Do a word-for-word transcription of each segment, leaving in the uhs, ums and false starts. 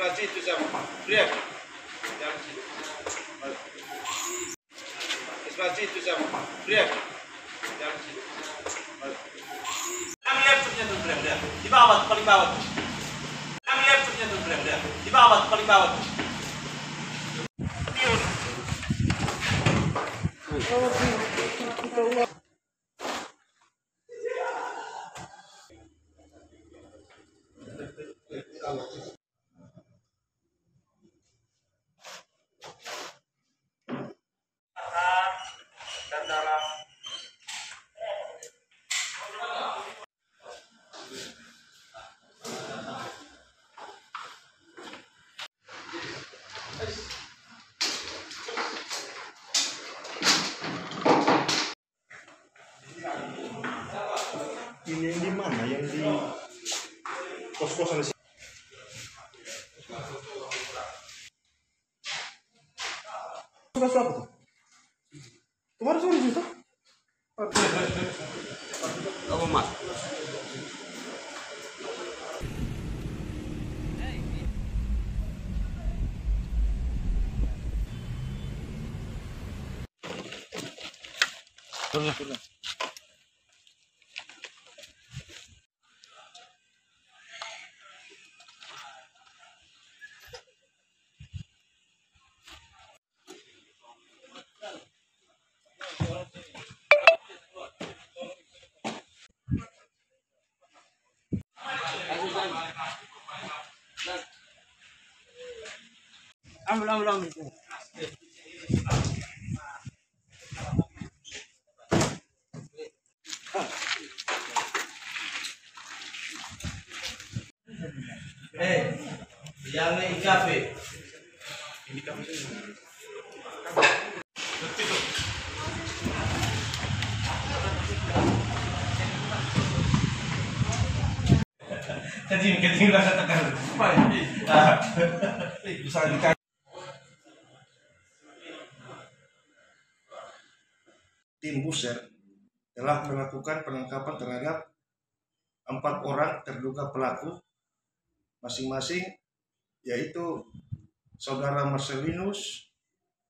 sebelah situ sama. Lihat. Sebelah situ sama. Lihat. Lihat punya tuh beranda. Di bawah paling bawah. Lihat punya tuh beranda. Di bawah paling bawah. Ini yang di mana? Yang di kos-kosan sih. Sudah berapa tuh? Kemarin sudah juta. Kamu mas. Terus terus. Ambil, ambil, ambil. Eh, yang ini kafe. Ini kafe. Jadi kencing rasa tekan. Bisa dikatakan. Tim Buser telah melakukan penangkapan terhadap empat orang terduga pelaku masing-masing, yaitu saudara Marselinus,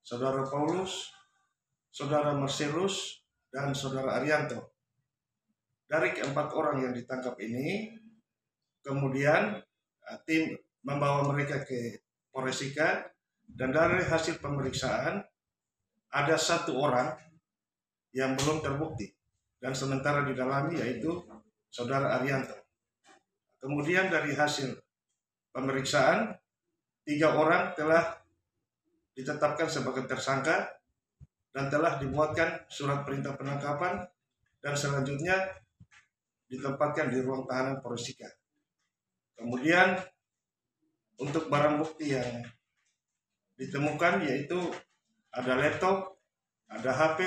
saudara Paulus, saudara Marselus, dan saudara Arianto. Dari keempat orang yang ditangkap ini, kemudian tim membawa mereka ke Polres Sikka, dan dari hasil pemeriksaan ada satu orang yang belum terbukti dan sementara didalami, yaitu saudara Arianto. Kemudian dari hasil pemeriksaan, tiga orang telah ditetapkan sebagai tersangka dan telah dibuatkan surat perintah penangkapan dan selanjutnya ditempatkan di ruang tahanan Polres Sikka. Kemudian untuk barang bukti yang ditemukan, yaitu ada laptop, ada H P,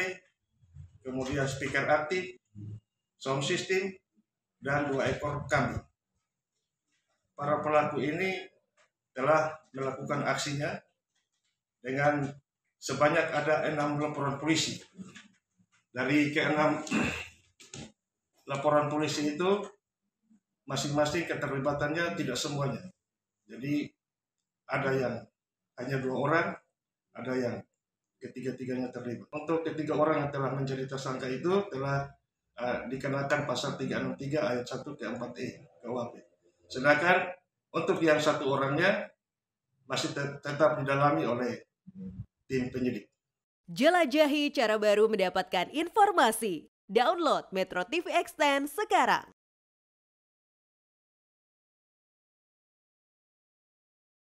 kemudian speaker aktif, sound system, dan dua ekor kambing. Para pelaku ini telah melakukan aksinya dengan sebanyak ada enam laporan polisi. Dari keenam laporan polisi itu, masing-masing keterlibatannya tidak semuanya. Jadi ada yang hanya dua orang, ada yang ketiga-tiganya terlibat. Untuk ketiga orang yang telah menjadi tersangka itu telah uh, dikenakan pasal tiga enam tiga ayat satu ke empat E K U H P. Sedangkan untuk yang satu orangnya masih te tetap didalami oleh tim penyidik. Jelajahi cara baru mendapatkan informasi. Download Metro T V Extend sekarang.